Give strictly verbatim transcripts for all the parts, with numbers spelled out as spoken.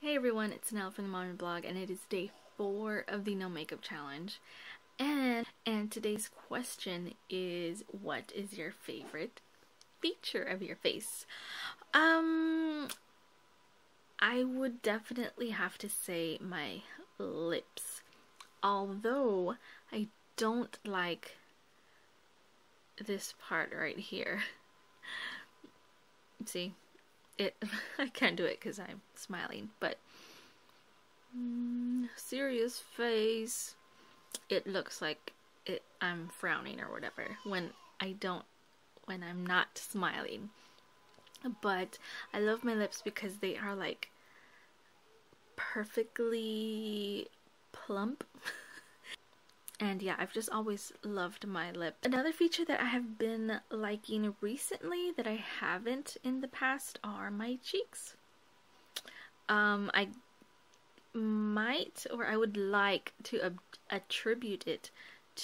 Hey everyone, it's Nell from the Mommy Blog, and it is day four of the No Makeup Challenge. And and today's question is, what is your favorite feature of your face? Um, I would definitely have to say my lips. Although I don't like this part right here. See? It, I can't do it because I'm smiling, but mm, serious face, it looks like it, I'm frowning or whatever when I don't, when I'm not smiling. But I love my lips because they are like perfectly plump. And yeah, I've just always loved my lip. Another feature that I have been liking recently that I haven't in the past are my cheeks. Um, I might, or I would like to attribute it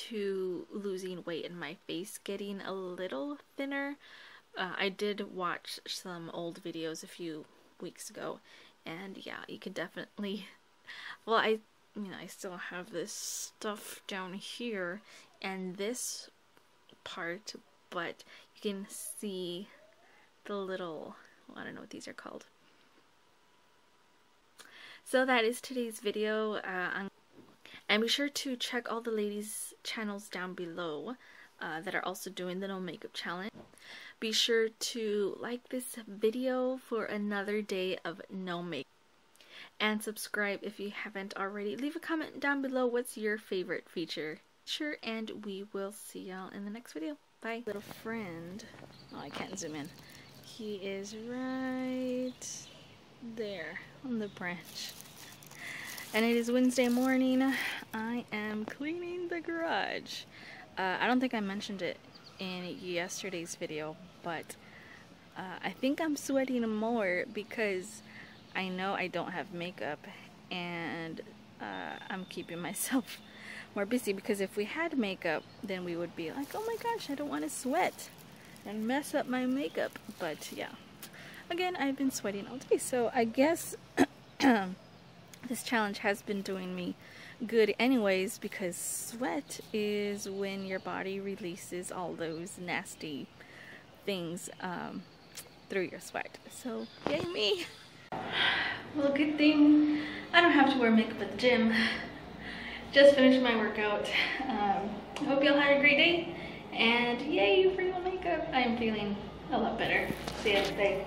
to losing weight and my face getting a little thinner. Uh, I did watch some old videos a few weeks ago, and yeah, you can definitely, well, I You know, I still have this stuff down here and this part, but you can see the little, well, I don't know what these are called. So that is today's video, uh, and be sure to check all the ladies' channels down below uh, that are also doing the No Makeup Challenge. Be sure to like this video for another day of no makeup. And subscribe if you haven't already. Leave a comment down below, what's your favorite feature? Sure, and we will see y'all in the next video. Bye. Little friend. Oh, I can't zoom in. He is right there on the branch. And it is Wednesday morning. I am cleaning the garage. Uh, I don't think I mentioned it in yesterday's video, but uh, I think I'm sweating more because I know I don't have makeup, and uh, I'm keeping myself more busy, because if we had makeup then we would be like, oh my gosh, I don't want to sweat and mess up my makeup. But yeah, again, I've been sweating all day, so I guess this challenge has been doing me good anyways, because sweat is when your body releases all those nasty things um, through your sweat. So yay me! Well, good thing I don't have to wear makeup at the gym. Just finished my workout. Um, I hope y'all had a great day, and yay for no makeup. I'm feeling a lot better. See you today.